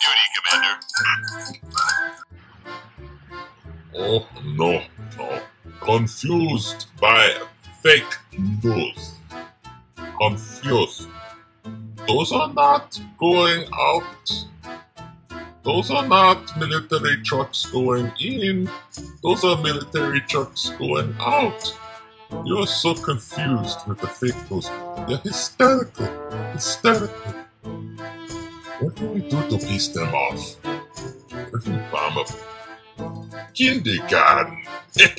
duty, Commander. Oh, no, no. Confused by fake news. Confused. Those are not going out. Those are not military trucks going in. Those are military trucks going out. You're so confused with the fake news. You're hysterical. Hysterical. What can we do to piece them off? What can we bomb up? Kindergarten. Just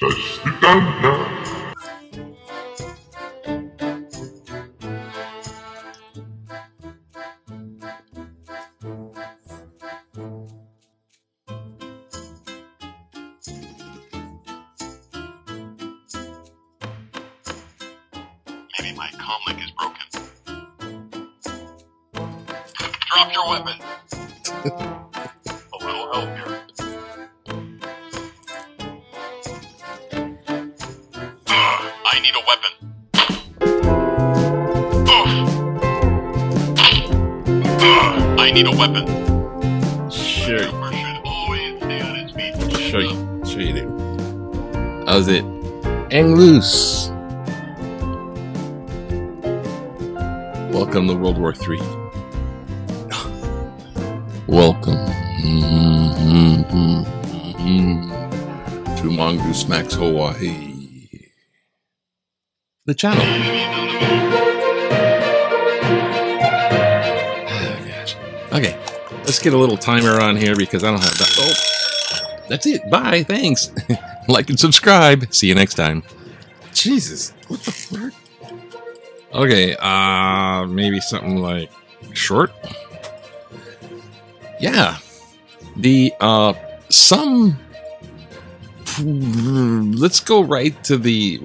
sit down now. Maybe my comm link is broken. Drop your weapon. A little help here. I need a weapon. I need a weapon. Sure. Trooper should always stay on his feet. Sure you do. That was it. Hang loose. Welcome to World War III. Welcome to Mongoose Max Hawaii, the channel. Oh, gosh. Okay, let's get a little timer on here because I don't have that. Oh, that's it. Bye. Thanks. Like and subscribe. See you next time. Jesus, what the fuck? Okay, maybe something like short? Yeah. The, let's go right to the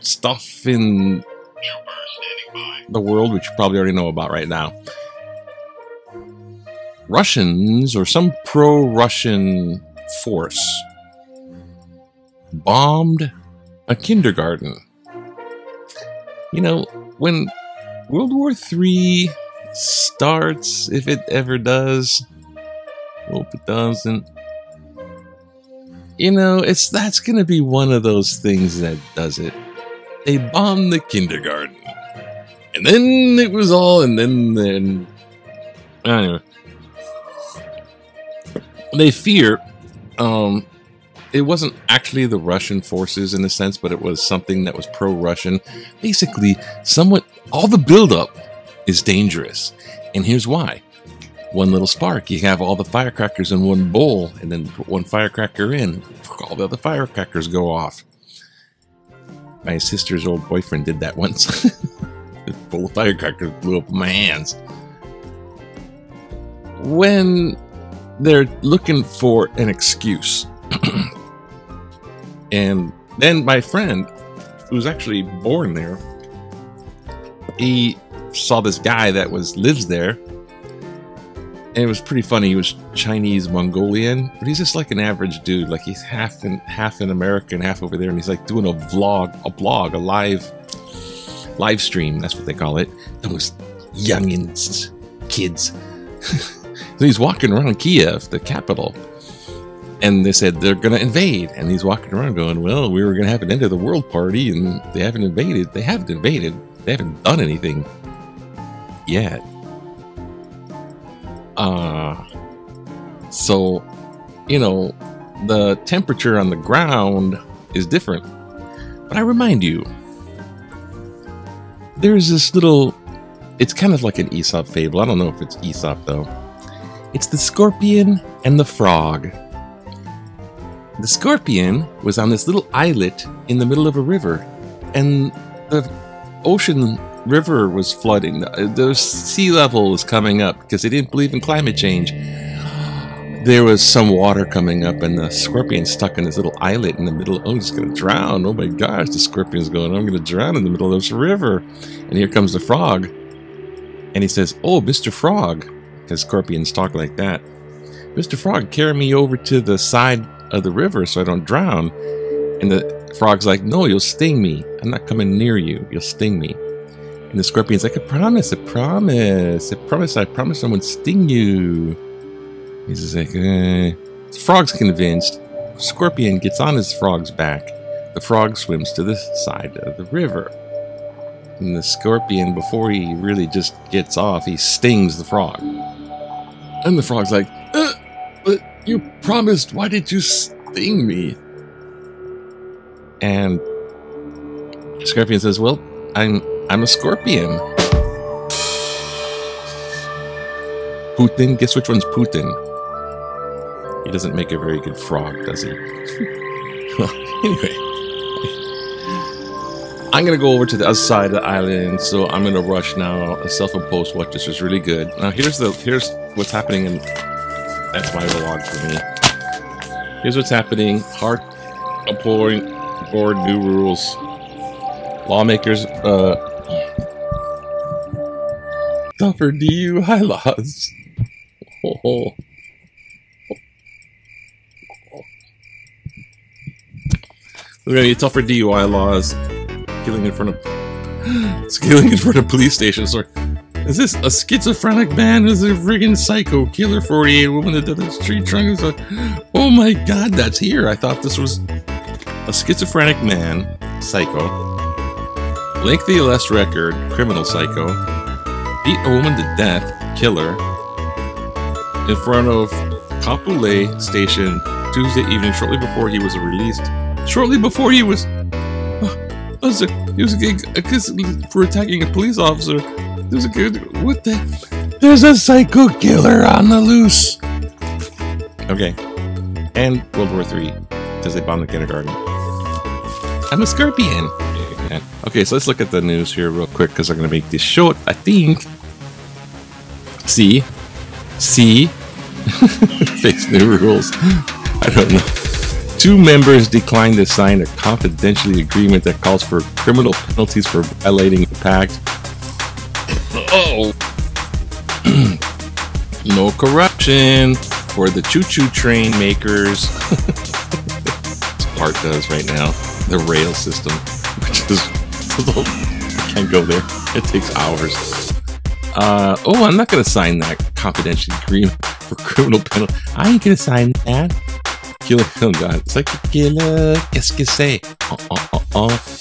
stuff in the world, which you probably already know about right now. Russians, or some pro-Russian force, bombed a kindergarten. You know, when World War III starts, if it ever does, hope it doesn't, you know, that's going to be one of those things that does it. They bombed the kindergarten. And then it was all, and then, anyway. They fear, it wasn't actually the Russian forces in a sense, but it was something that was pro-Russian. Basically, all the buildup is dangerous. And here's why. One little spark. You have all the firecrackers in one bowl, and then put one firecracker in. All the other firecrackers go off. My sister's old boyfriend did that once. A bowl of firecrackers blew up in my hands. When they're looking for an excuse... And then my friend, who was actually born there, he saw this guy that lives there, and it was pretty funny. He was Chinese Mongolian, but he's just like an average dude. Like he's half an American, half over there, and he's like doing a live stream. That's what they call it. Those youngins, kids. So he's walking around Kiev, the capital. And they said they're going to invade. And he's walking around going, well, we were going to have an end of the world party and they haven't invaded. They haven't invaded. They haven't done anything yet. So, you know, the temperature on the ground is different. But I remind you, there's this little, it's kind of like an Aesop fable. I don't know if it's Aesop though. It's the scorpion and the frog. The scorpion was on this little islet in the middle of a river, and the ocean river was flooding. The sea level was coming up because they didn't believe in climate change. There was some water coming up, and the scorpion stuck in this little islet in the middle. Oh, he's going to drown. Oh my gosh, the scorpion's going, I'm going to drown in the middle of this river. And here comes the frog, and he says, oh, Mr. Frog, because scorpions talk like that. Mr. Frog, carry me over to the side of the river so I don't drown. And the frog's like, no, you'll sting me. I'm not coming near you. You'll sting me. And the scorpion is like, I promise someone sting you. He's just like, The frog's convinced. Scorpion gets on his frog's back. The frog swims to the side of the river. And the scorpion, before he really just gets off, he stings the frog. And the frog's like, but you promised, why did you sting me? And Scorpion says, well, I'm a scorpion. Putin, guess which one's Putin? He doesn't make a very good frog, does he? Well, anyway. I'm going to go over to the other side of the island, so I'm going to rush now. A self-imposed watch, this is really good. Now, here's what's happening, and that's my vlog for me. Here's what's happening. Hard appalling board new rules. Lawmakers, tougher DUI laws. Oh. We're gonna need tougher DUI laws. Killing in front of police stations. Or is this a schizophrenic man who's a friggin' psycho killer? 48 woman that did the street trunk. Oh my god, that's here. I thought this was a schizophrenic man, psycho. Lengthy arrest record, criminal psycho, beat a woman to death, killer, in front of Kapolei station Tuesday evening, shortly before he was released. Shortly before he was... for attacking a police officer. There's a good... What the... There's a psycho killer on the loose! Okay. And World War III, because they bombed the kindergarten. I'm a scorpion! Okay, so let's look at the news here real quick, because I'm going to make this short, I think. See? Face new rules. I don't know. Two members declined to sign a confidentiality agreement that calls for criminal penalties for violating the pact. No corruption for the choo-choo train makers. Part does right now. The rail system. Which is, I can't go there. It takes hours. I'm not gonna sign that confidentiality agreement for criminal penalty. I ain't gonna sign that. Killer, oh god, it's like a killer. Qu'est-ce que c'est?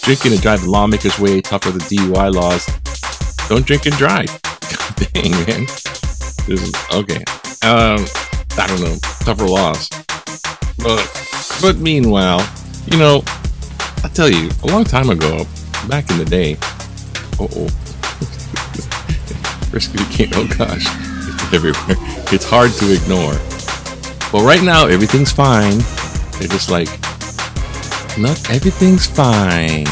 Drinking and driving, lawmakers way tougher than DUI laws. Don't drink and drive. God dang, man. This is okay. I don't know, tougher laws. But meanwhile, you know. I tell you, a long time ago, back in the day, rescue can't, oh gosh, it's everywhere. It's hard to ignore. Well, right now, everything's fine. They're just like, not everything's fine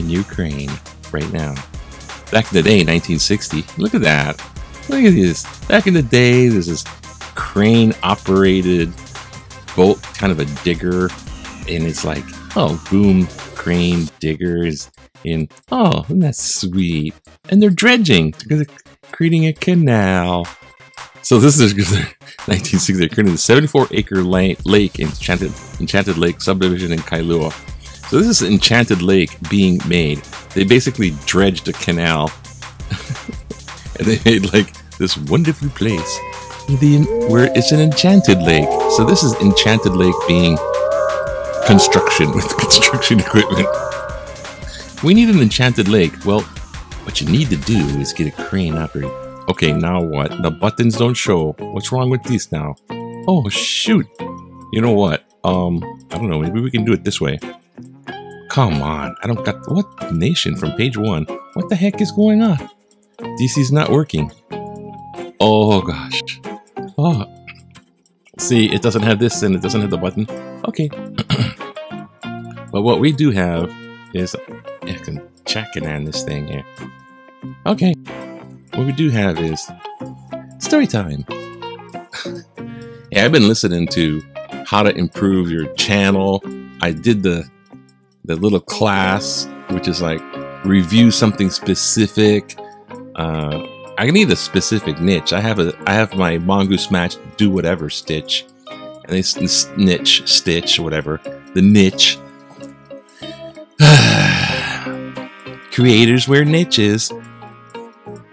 in Ukraine right now. Back in the day, 1960, look at that. Look at this. Back in the day, there's this crane-operated boat, kind of a digger, and it's like, oh, boom, crane diggers in, oh, isn't that sweet? And they're dredging, they're creating a canal. So this is 1960, they're creating the 74-acre lake, Enchanted Lake subdivision in Kailua. So this is Enchanted Lake being made. They basically dredged a canal, and they made like this wonderful place where it's an enchanted lake. So this is Enchanted Lake being construction with construction equipment. We need an enchanted lake. Well, what you need to do is get a crane operator. Okay, now what? The buttons don't show. What's wrong with these now? Oh shoot! You know what? I don't know. Maybe we can do it this way. Come on! I don't got what nation from page one. What the heck is going on? DC's not working. Oh gosh. Oh. See, it doesn't have this and it doesn't have the button. Okay. But what we do have is, I can check it on this thing here. Okay. What we do have is story time. Yeah, I've been listening to how to improve your channel. I did the little class, which is like review something specific. I need a specific niche. I have my Mongoose Max do whatever stitch, and they niche stitch whatever the niche. creators wear niches.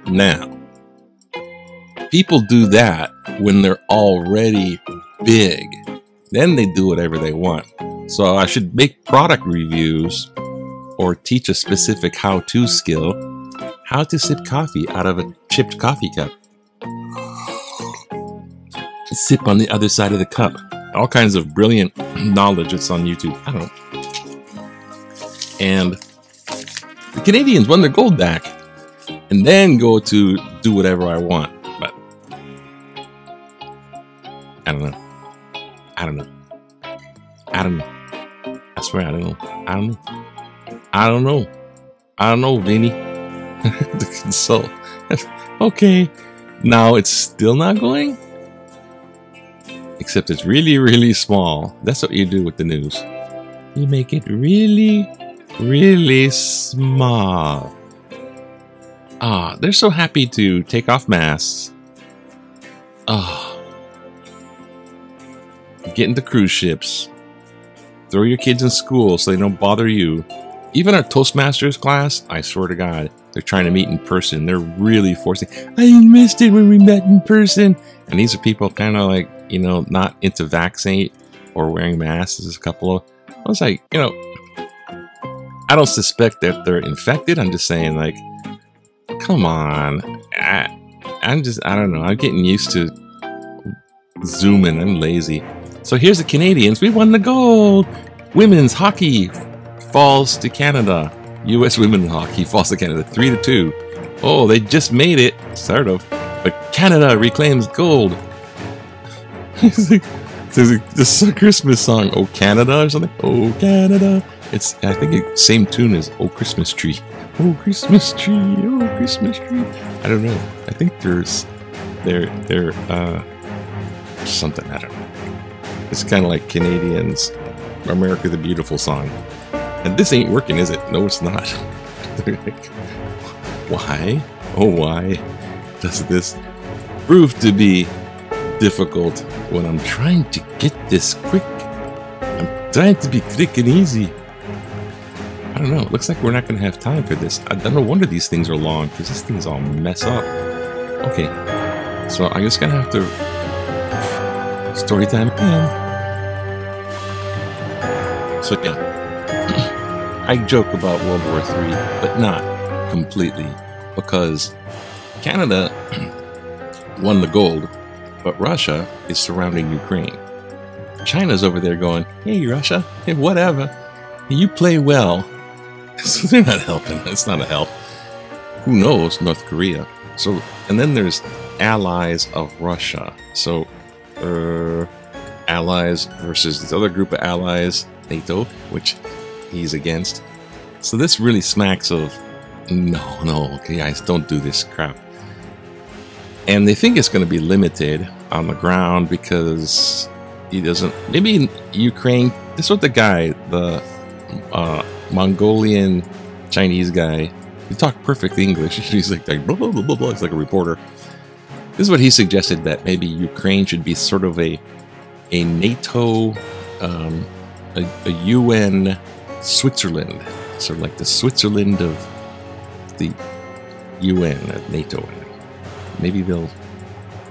Now, people do that when they're already big. Then they do whatever they want. So I should make product reviews or teach a specific how-to skill. How to sip coffee out of a chipped coffee cup. Sip on the other side of the cup. All kinds of brilliant knowledge that's on YouTube. I don't know. And the Canadians won their gold back. And then go to do whatever I want. But I don't know. I don't know. I don't know. I swear I don't know. I don't know. I don't know. I don't know, Vinny. The consult. Okay. Now it's still not going? Except it's really, really small. That's what you do with the news. You make it really, really small. Ah, they're so happy to take off masks. Ah. Get into cruise ships. Throw your kids in school so they don't bother you. Even our Toastmasters class, I swear to God, they're trying to meet in person. They're really forcing. I missed it when we met in person. And these are people kind of like, you know, not into vaccine or wearing masks. There's a couple of, I was like, you know, I don't suspect that they're infected. I'm just saying, like, come on. I don't know. I'm getting used to zooming. I'm lazy. So here's the Canadians. We won the gold. Women's hockey falls to Canada. U.S. women's hockey falls to Canada 3-2. Oh, they just made it, sort of. But Canada reclaims gold. This is a Christmas song. Oh Canada or something. Oh Canada. It's I think the same tune as Oh Christmas Tree. Oh Christmas Tree. Oh Christmas Tree. I don't know. I think there's something, I don't know. It's kind of like Canadians, America the Beautiful song. And this ain't working, is it? No, it's not. Like, why? Oh, why does this prove to be difficult when I'm trying to get this quick? I'm trying to be quick and easy. I don't know. It looks like we're not going to have time for this. I don't know. No wonder these things are long, because these things all mess up. Okay. So I'm just going to have to... Story time again. So yeah, I joke about World War III, but not completely, because Canada won the gold, but Russia is surrounding Ukraine. China's over there going, hey Russia, hey whatever, you play well. So they're not helping. It's not a help. Who knows? North Korea. So and then there's allies of Russia. So. Allies versus this other group of allies, NATO, which he's against. So this really smacks of, no, okay, guys, don't do this crap. And they think it's going to be limited on the ground because he doesn't, maybe in Ukraine, this is what the guy, the Mongolian Chinese guy, he talked perfect English. He's like blah, blah, blah, blah, blah. He's like a reporter. This is what he suggested, that maybe Ukraine should be sort of a NATO, a UN Switzerland, sort of like the Switzerland of the UN, NATO. Maybe they'll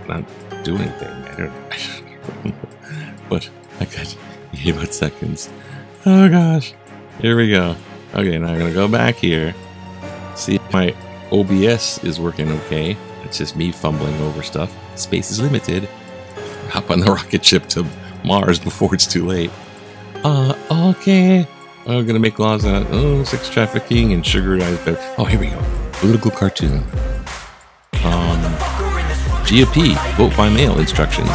not do anything. I don't know. But I got 8 seconds. Oh gosh, here we go. Okay, now I'm gonna go back here. See if my OBS is working okay. It's just me fumbling over stuff. Space is limited. Hop on the rocket ship to Mars before it's too late. Okay. I'm gonna make laws on sex trafficking and sugarized bed. Oh, here we go. Political cartoon. GOP, vote by mail instructions.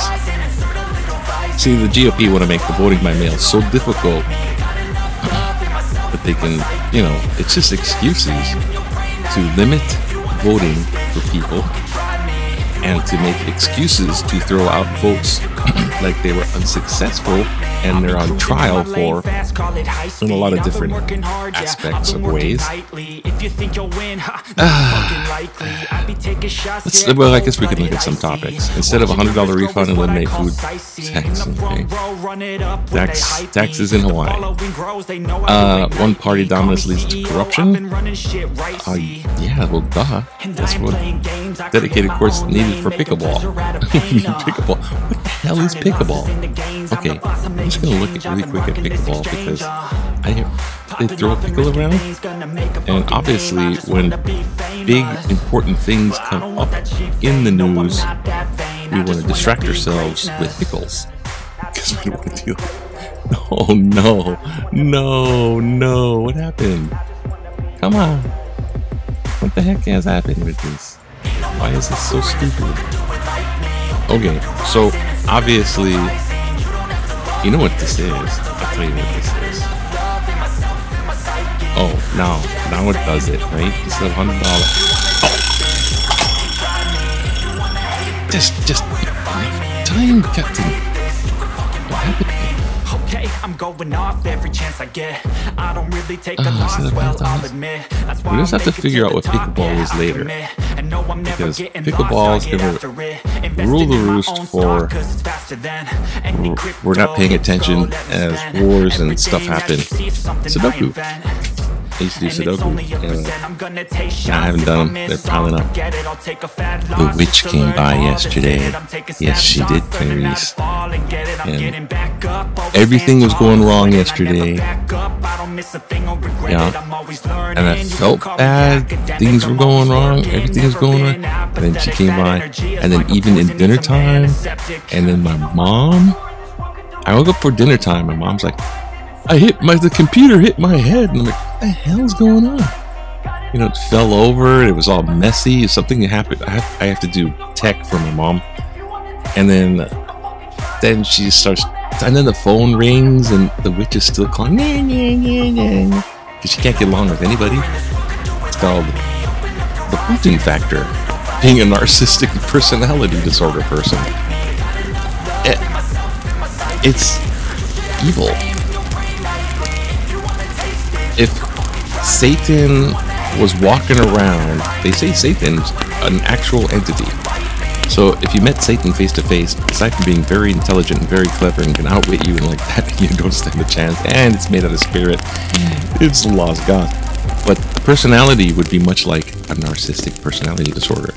See, the GOP want to make the voting by mail so difficult that they can, you know, it's just excuses to limit voting for people and to make excuses to throw out votes looked like they were unsuccessful, and they're on trial for in a lot of different aspects of ways. Well, I guess we could look at some topics. Instead of $100 refund, eliminate food tax. Okay. Taxes in Hawaii. One party dominance leads to corruption. Yeah, well, duh. That's what dedicated courts needed for pickleball. Pickleball. What the hell is pickleball? Okay, I'm just gonna look at really quick at pickleball because they throw a pickle around, and obviously when big important things come up in the news, we want to distract ourselves with pickles because we don't want to deal with it. Oh no, no, no! What happened? Come on! What the heck has happened with this? Why is this so stupid? Okay, so obviously, you know what this is. I'll tell you what this is. Oh, now it does it, right? Instead of $100. Oh. Just time, Captain. What happened? Okay, I'm going off every chance I get. I don't really take a loss, well, I'll admit. We just have to figure out what pickleball is later. Because pickleball is going to rule the roost for we're not paying attention as wars and stuff happen. Sudoku. I used to do Sudoku. I haven't done them. They're piling up. The witch came by yesterday. Yes, she did, Clarice. And everything was going wrong yesterday. Yeah, and I felt bad. Things were going wrong. Everything was going wrong. And then she came by. And then even in dinner time. And then my mom. I woke up for dinner time. My mom's like, the computer hit my head. And I'm like, what the hell's going on? You know, it fell over. It was all messy. Something happened. I have to do tech for my mom. And then she starts. And then the phone rings, and the witch is still calling. Because she can't get along with anybody. It's called the Putin factor. Being a narcissistic personality disorder person. It's evil. If Satan was walking around, they say Satan's an actual entity. So if you met Satan face to face, aside from being very intelligent and very clever and can outwit you and like that, you don't stand a chance. And it's made out of spirit. It's the laws of God. But the personality would be much like a narcissistic personality disorder.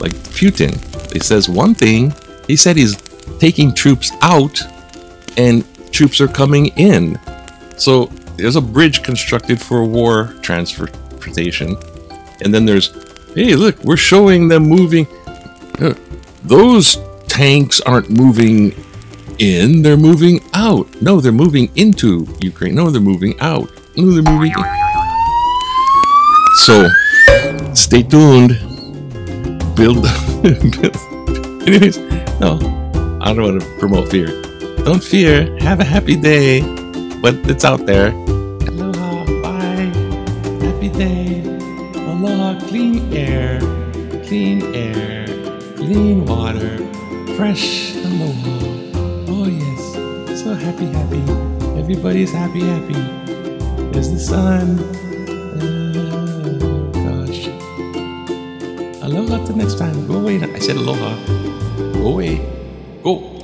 Like Putin, he says one thing. He said he's taking troops out, and troops are coming in. So there's a bridge constructed for war transportation, and then there's, hey, look, we're showing them moving. Those tanks aren't moving in, they're moving out. No, they're moving into Ukraine. No, they're moving out. No, they're moving in. So, stay tuned. Anyways, no, I don't want to promote fear. Don't fear. Have a happy day. But it's out there. Aloha, bye. Happy day. Aloha, clean air. Clean air. Clean water, fresh aloha. Oh yes, so happy, happy. Everybody's happy, happy. There's the sun. Oh gosh. Aloha till next time. Go away. I said aloha. Go away. Go.